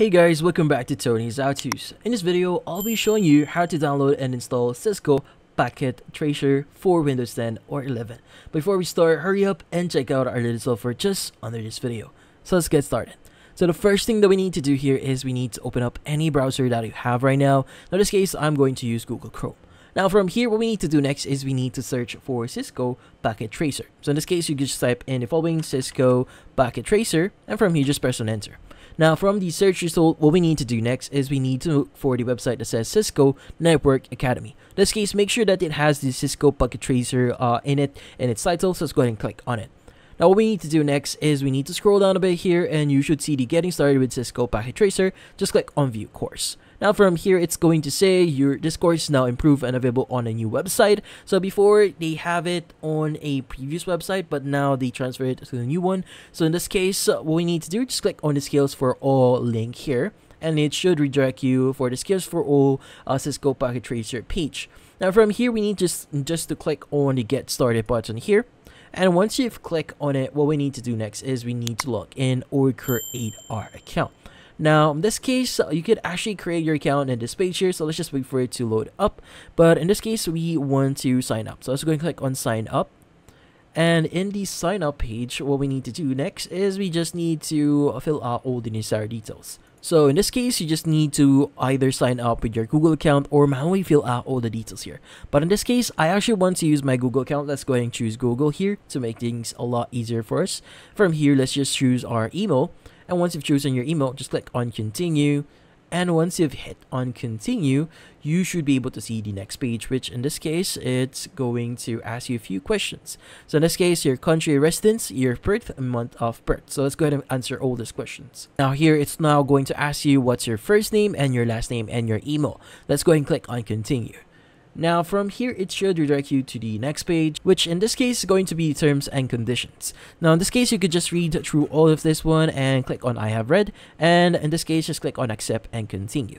Hey guys, welcome back to Tony's HowTos. In this video, I'll be showing you how to download and install Cisco Packet Tracer for Windows 10 or 11. Before we start, hurry up and check out our latest software just under this video. So let's get started. So the first thing that we need to do here is we need to open up any browser that you have right now. In this case, I'm going to use Google Chrome. Now from here, what we need to do next is we need to search for Cisco Packet Tracer. So in this case, you can just type in the following, Cisco Packet Tracer, and from here, just press on enter. Now from the search result, what we need to do next is we need to look for the website that says Cisco Network Academy. In this case, make sure that it has the Cisco Packet Tracer in its title, so let's go ahead and click on it. Now what we need to do next is we need to scroll down a bit here, and you should see the Getting Started with Cisco Packet Tracer. Just click on View Course. Now from here, it's going to say this course is now improved and available on a new website. So before, they have it on a previous website, but now they transfer it to a new one. So in this case, what we need to do, just click on the Skills for All link here, and it should redirect you for the Skills for All Cisco Packet Tracer page. Now from here, we need just to click on the Get Started button here. And once you've clicked on it, what we need to do next is we need to log in or create our account. Now, in this case, you could actually create your account in this page here. So let's just wait for it to load up. But in this case, we want to sign up. So let's go and click on sign up. And in the sign up page, what we need to do next is we just need to fill out all the necessary details. So in this case, you just need to either sign up with your Google account or manually fill out all the details here. But in this case, I actually want to use my Google account. Let's go ahead and choose Google here to make things a lot easier for us. From here, let's just choose our email. And once you've chosen your email, just click on continue. And once you've hit on continue, you should be able to see the next page, which in this case, it's going to ask you a few questions. So in this case, your country of residence, year of birth, and month of birth. So let's go ahead and answer all these questions. Now here, it's now going to ask you what's your first name and your last name and your email. Let's go ahead and click on continue. Now from here, it should redirect you to the next page, which in this case is going to be terms and conditions. Now in this case, you could just read through all of this one and click on I have read, and in this case, just click on accept and continue.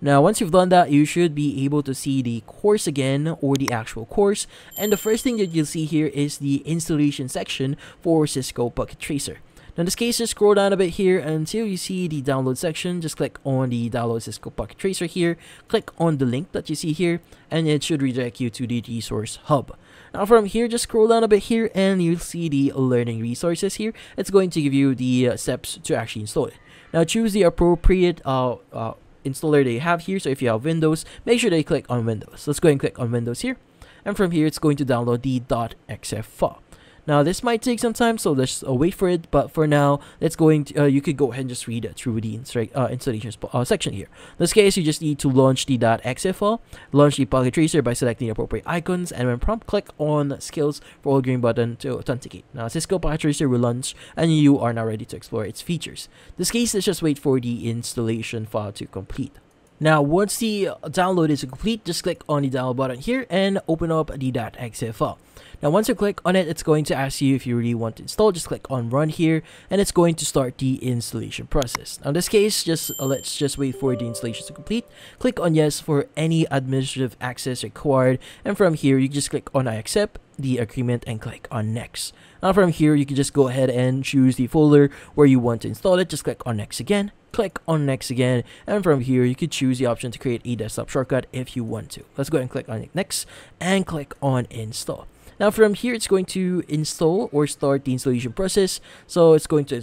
Now once you've done that, you should be able to see the course again, or the actual course, and the first thing that you'll see here is the installation section for Cisco Packet Tracer. Now in this case, just scroll down a bit here until you see the download section. Just click on the download Cisco Packet Tracer here, click on the link that you see here, and it should redirect you to the resource hub. Now from here, just scroll down a bit here and you'll see the learning resources here. It's going to give you the steps to actually install it. Now choose the appropriate installer that you have here. So if you have Windows, make sure that you click on Windows. Let's go ahead and click on Windows here. And from here, it's going to download the .xf file. Now this might take some time, so let's wait for it. But for now, let's go into, you could go ahead and just read through the installation section here. In this case, you just need to launch the .exe file, launch the Packet Tracer by selecting the appropriate icons, and when prompt, click on Skills for All green button to authenticate. Now Cisco Packet Tracer will launch, and you are now ready to explore its features. In this case, let's just wait for the installation file to complete. Now, once the download is complete, just click on the download button here and open up the .exe file. Now, once you click on it, it's going to ask you if you really want to install. Just click on run here, and it's going to start the installation process. Now, in this case, let's just wait for the installation to complete. Click on yes for any administrative access required, and from here, you just click on I accept the agreement and click on next. Now, from here, you can just go ahead and choose the folder where you want to install it. Just click on next again. Click on next again, and from here you could choose the option to create a desktop shortcut if you want to. Let's go ahead and click on next and click on install. Now from here, it's going to install or start the installation process. So it's going to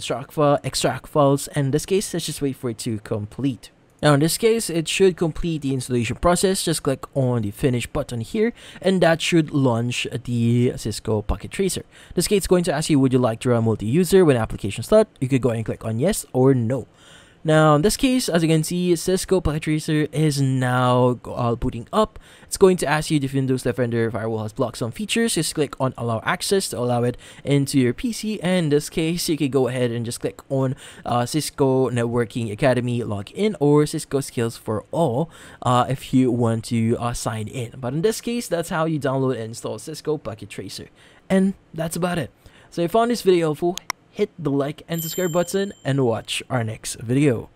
extract files, and in this case, let's just wait for it to complete. Now in this case, it should complete the installation process. Just click on the finish button here, and that should launch the Cisco Packet Tracer. In this case, it's going to ask you, would you like to run multi-user when applications start? You could go ahead and click on yes or no. Now, in this case, as you can see, Cisco Packet Tracer is now booting up. It's going to ask you if Windows Defender Firewall has blocked some features. Just click on Allow Access to allow it into your PC. And in this case, you can go ahead and just click on Cisco Networking Academy Login or Cisco Skills for All if you want to sign in. But in this case, that's how you download and install Cisco Packet Tracer. And that's about it. So if you found this video helpful, hit the like and subscribe button and watch our next video.